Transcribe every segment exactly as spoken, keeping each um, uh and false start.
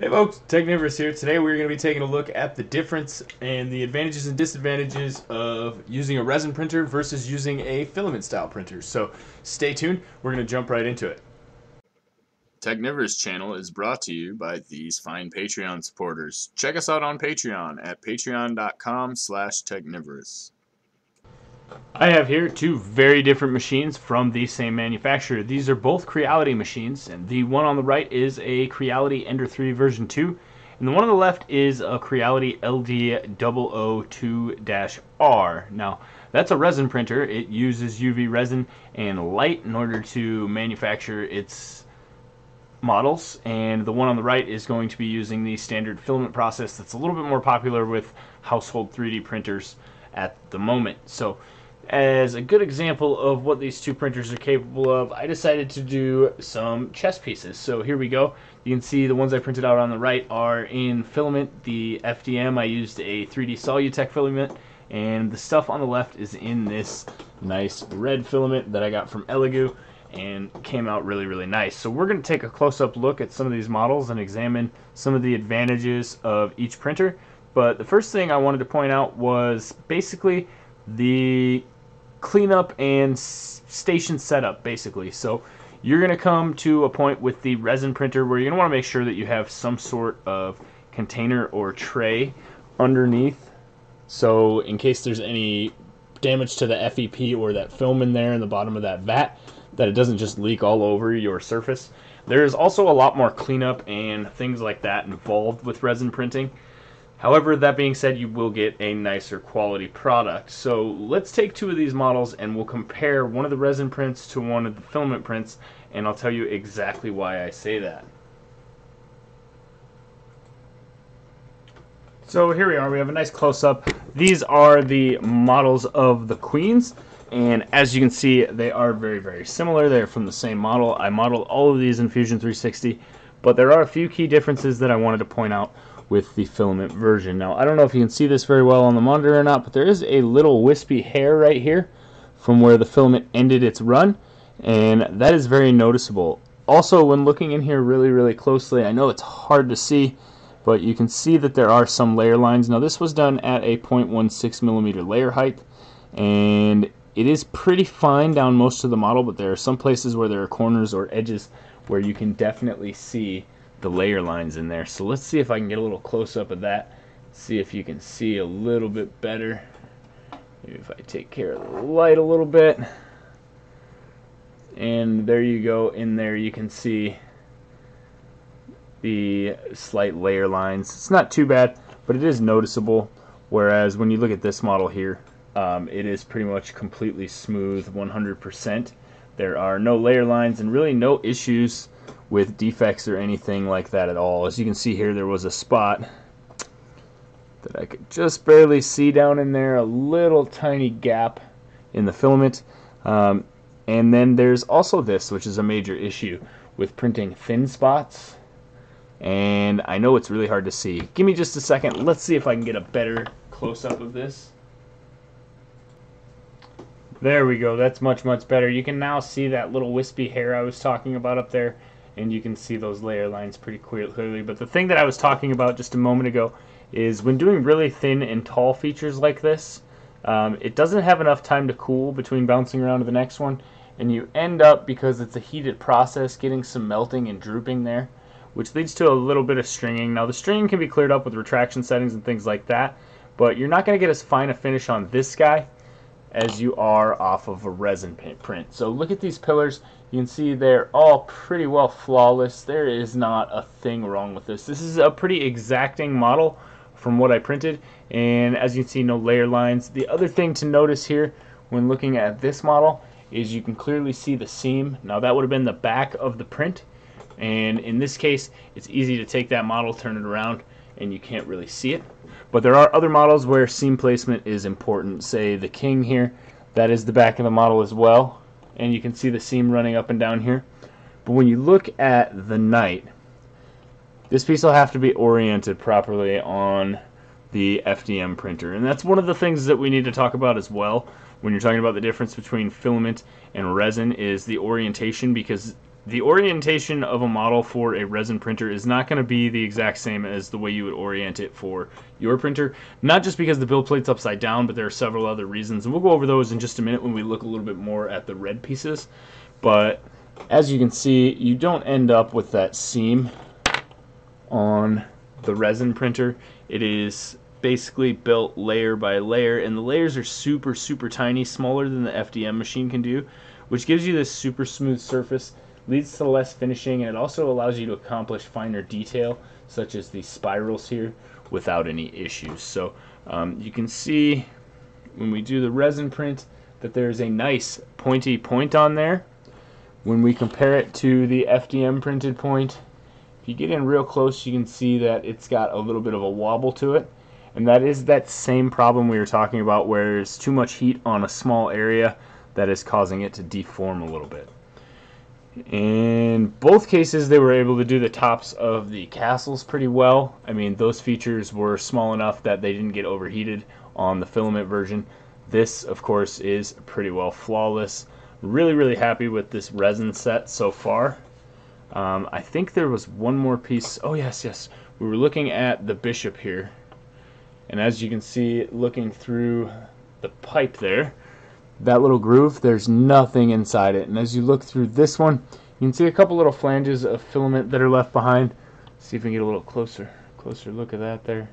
Hey folks, Technivorous here. Today we're going to be taking a look at the difference and the advantages and disadvantages of using a resin printer versus using a filament style printer. So stay tuned, we're going to jump right into it. Technivorous channel is brought to you by these fine Patreon supporters. Check us out on Patreon at patreon.com slash technivorous. I have here two very different machines from the same manufacturer. These are both Creality machines, and the one on the right is a Creality Ender three version two, and the one on the left is a Creality L D zero zero two dash R. Now, that's a resin printer. It uses U V resin and light in order to manufacture its models, and the one on the right is going to be using the standard filament process that's a little bit more popular with household three D printers at the moment. So, as a good example of what these two printers are capable of, I decided to do some chess pieces. So here we go. You can see the ones I printed out on the right are in filament. The F D M, I used a three D Solutech filament, and the stuff on the left is in this nice red filament that I got from Elegoo and came out really, really nice. So we're going to take a close-up look at some of these models and examine some of the advantages of each printer. But the first thing I wanted to point out was basically the cleanup and station setup, basically. So you're going to come to a point with the resin printer where you're going to want to make sure that you have some sort of container or tray underneath, so in case there's any damage to the F E P or that film in there in the bottom of that vat, that it doesn't just leak all over your surface. There's also a lot more cleanup and things like that involved with resin printing. However, that being said, you will get a nicer quality product. So let's take two of these models and we'll compare one of the resin prints to one of the filament prints, and I'll tell you exactly why I say that. So here we are, we have a nice close-up. These are the models of the queens, and as you can see, they are very, very similar. They're from the same model. I modeled all of these in Fusion three sixty, but there are a few key differences that I wanted to point out with the filament version. Now, I don't know if you can see this very well on the monitor or not, but there is a little wispy hair right here from where the filament ended its run, and that is very noticeable. Also, when looking in here really, really closely, I know it's hard to see, but you can see that there are some layer lines. Now, this was done at a zero point one six millimeter layer height, and it is pretty fine down most of the model, but there are some places where there are corners or edges where you can definitely see the layer lines in there. So let's see if I can get a little close up of that, see if you can see a little bit better. Maybe if I take care of the light a little bit, and there you go. In there you can see the slight layer lines. It's not too bad, but it is noticeable, whereas when you look at this model here, um, it is pretty much completely smooth, one hundred percent. There are no layer lines and really no issues with defects or anything like that at all. As you can see here, there was a spot that I could just barely see down in there, a little tiny gap in the filament. Um, and then there's also this, which is a major issue with printing thin spots. And I know it's really hard to see. Give me just a second. Let's see if I can get a better close-up of this. There we go. That's much, much better. You can now see that little wispy hair I was talking about up there, and you can see those layer lines pretty clearly. But the thing that I was talking about just a moment ago is when doing really thin and tall features like this, um, it doesn't have enough time to cool between bouncing around to the next one, and you end up, because it's a heated process, getting some melting and drooping there, which leads to a little bit of stringing. Now the stringing can be cleared up with retraction settings and things like that, but you're not going to get as fine a finish on this guy as you are off of a resin print. So look at these pillars. You can see they're all pretty well flawless. There is not a thing wrong with this. This is a pretty exacting model from what I printed, and as you can see, no layer lines. The other thing to notice here when looking at this model is you can clearly see the seam. Now that would have been the back of the print, and in this case it's easy to take that model, turn it around, and you can't really see it. But there are other models where seam placement is important. Say the king here, that is the back of the model as well, and you can see the seam running up and down here. But when you look at the knight, this piece will have to be oriented properly on the F D M printer, and that's one of the things that we need to talk about as well when you're talking about the difference between filament and resin is the orientation, because the orientation of a model for a resin printer is not going to be the exact same as the way you would orient it for your printer. Not just because the build plate's upside down, but there are several other reasons. And we'll go over those in just a minute when we look a little bit more at the red pieces. But as you can see, you don't end up with that seam on the resin printer. It is basically built layer by layer, and the layers are super, super tiny, smaller than the F D M machine can do, which gives you this super smooth surface. Leads to less finishing, and it also allows you to accomplish finer detail such as the spirals here without any issues. So um, you can see when we do the resin print that there's a nice pointy point on there. When we compare it to the F D M printed point, if you get in real close, you can see that it's got a little bit of a wobble to it, and that is that same problem we were talking about where there's too much heat on a small area that is causing it to deform a little bit. In both cases, they were able to do the tops of the castles pretty well. I mean, those features were small enough that they didn't get overheated on the filament version. This, of course, is pretty well flawless. Really, really happy with this resin set so far. Um, I think there was one more piece. Oh, yes, yes. We were looking at the bishop here. And as you can see, looking through the pipe there, that little groove, there's nothing inside it. And as you look through this one, you can see a couple little flanges of filament that are left behind. Let's see if we can get a little closer closer look at that there.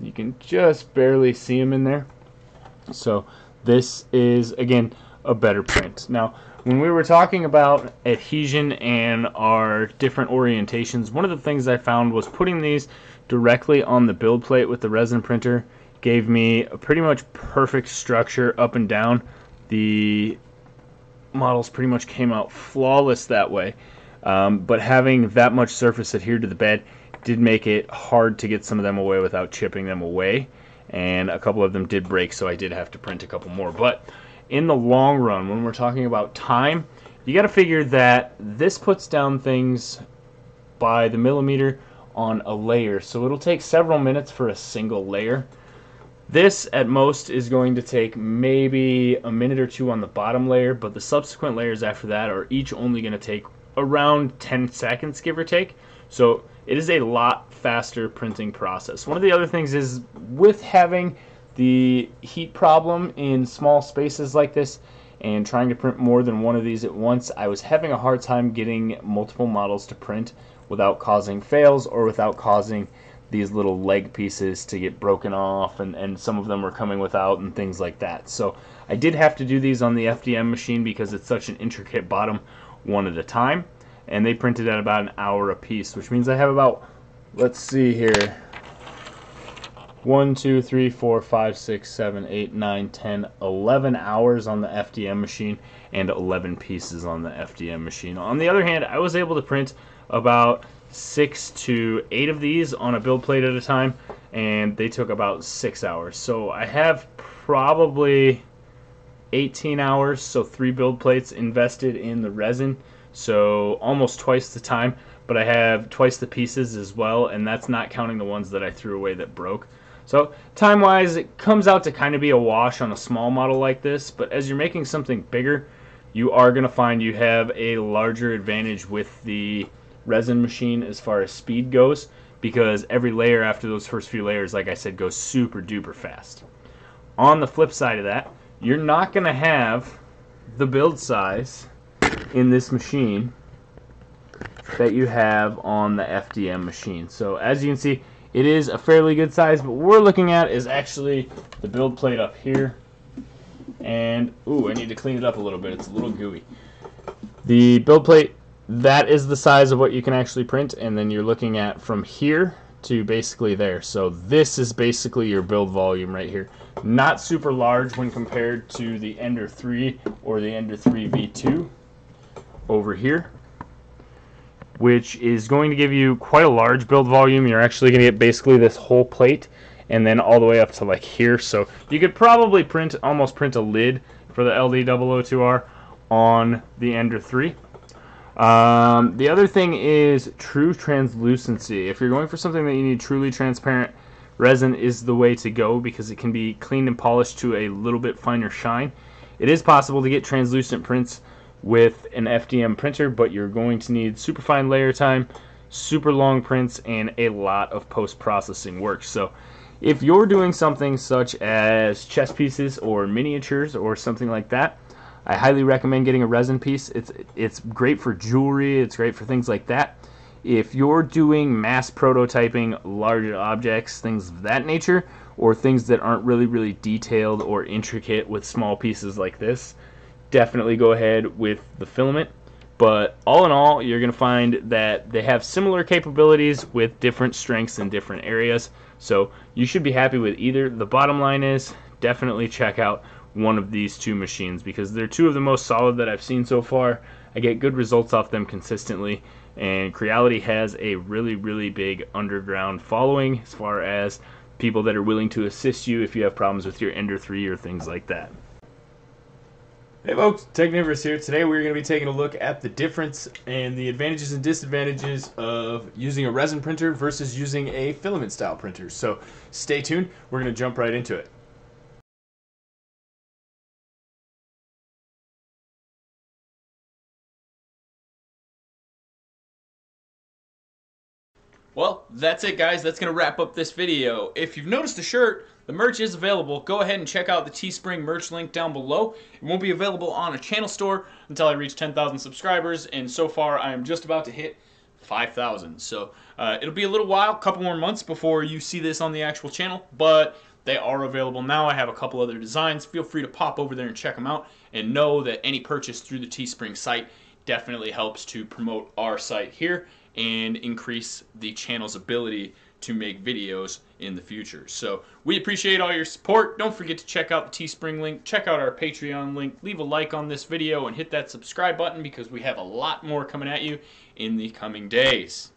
You can just barely see them in there. So this is, again, a better print. Now, when we were talking about adhesion and our different orientations, one of the things I found was putting these directly on the build plate with the resin printer gave me a pretty much perfect structure up and down. The models pretty much came out flawless that way, um, but having that much surface adhered to the bed did make it hard to get some of them away without chipping them away, and a couple of them did break, so I did have to print a couple more. But in the long run, when we're talking about time, you got to figure that this puts down things by the millimeter on a layer, so it'll take several minutes for a single layer. This, at most, is going to take maybe a minute or two on the bottom layer, but the subsequent layers after that are each only going to take around ten seconds, give or take. So it is a lot faster printing process. One of the other things is, with having the heat problem in small spaces like this and trying to print more than one of these at once, I was having a hard time getting multiple models to print without causing fails or without causing these little leg pieces to get broken off, and, and some of them were coming without and things like that. So I did have to do these on the F D M machine because it's such an intricate bottom, one at a time, and they printed at about an hour a piece, which means I have about, let's see here, one, two, three, four, five, six, seven, eight, nine, ten, eleven hours on the F D M machine and eleven pieces on the F D M machine. On the other hand, I was able to print about six to eight of these on a build plate at a time, and they took about six hours. So I have probably eighteen hours, so three build plates invested in the resin, so almost twice the time, but I have twice the pieces as well, and that's not counting the ones that I threw away that broke. So time wise it comes out to kind of be a wash on a small model like this, but as you're making something bigger, you are going to find you have a larger advantage with the resin machine as far as speed goes, because every layer after those first few layers, like I said, goes super duper fast. On the flip side of that, you're not going to have the build size in this machine that you have on the F D M machine. So as you can see, it is a fairly good size, but what we're looking at is actually the build plate up here, and ooh, I need to clean it up a little bit, it's a little gooey. The build plate, that is the size of what you can actually print, and then you're looking at from here to basically there. So this is basically your build volume right here. Not super large when compared to the Ender three or the Ender three V two over here, which is going to give you quite a large build volume. You're actually going to get basically this whole plate and then all the way up to like here. So you could probably print, almost print a lid for the L D double oh two R on the Ender three. Um, the other thing is true translucency. If you're going for something that you need truly transparent, resin is the way to go because it can be cleaned and polished to a little bit finer shine. It is possible to get translucent prints with an F D M printer, but you're going to need super fine layer time, super long prints, and a lot of post-processing work. So if you're doing something such as chess pieces or miniatures or something like that, I highly recommend getting a resin piece. It's, it's great for jewelry, it's great for things like that. If you're doing mass prototyping, larger objects, things of that nature, or things that aren't really, really detailed or intricate with small pieces like this, definitely go ahead with the filament. But all in all, you're going to find that they have similar capabilities with different strengths in different areas. So you should be happy with either. The bottom line is definitely check out one of these two machines because they're two of the most solid that I've seen so far. I get good results off them consistently, and Creality has a really, really big underground following as far as people that are willing to assist you if you have problems with your Ender three or things like that. Hey folks, Technivorous here. Today we're going to be taking a look at the difference and the advantages and disadvantages of using a resin printer versus using a filament style printer. So stay tuned, we're going to jump right into it. Well, that's it guys, that's going to wrap up this video. If you've noticed the shirt, the merch is available. Go ahead and check out the Teespring merch link down below. It won't be available on a channel store until I reach ten thousand subscribers, and so far I am just about to hit five thousand. So uh, it'll be a little while, a couple more months before you see this on the actual channel, but they are available now. I have a couple other designs. Feel free to pop over there and check them out, and know that any purchase through the Teespring site definitely helps to promote our site here and increase the channel's ability to make videos in the future. So we appreciate all your support. Don't forget to check out the Teespring link, check out our Patreon link, leave a like on this video, and hit that subscribe button because we have a lot more coming at you in the coming days.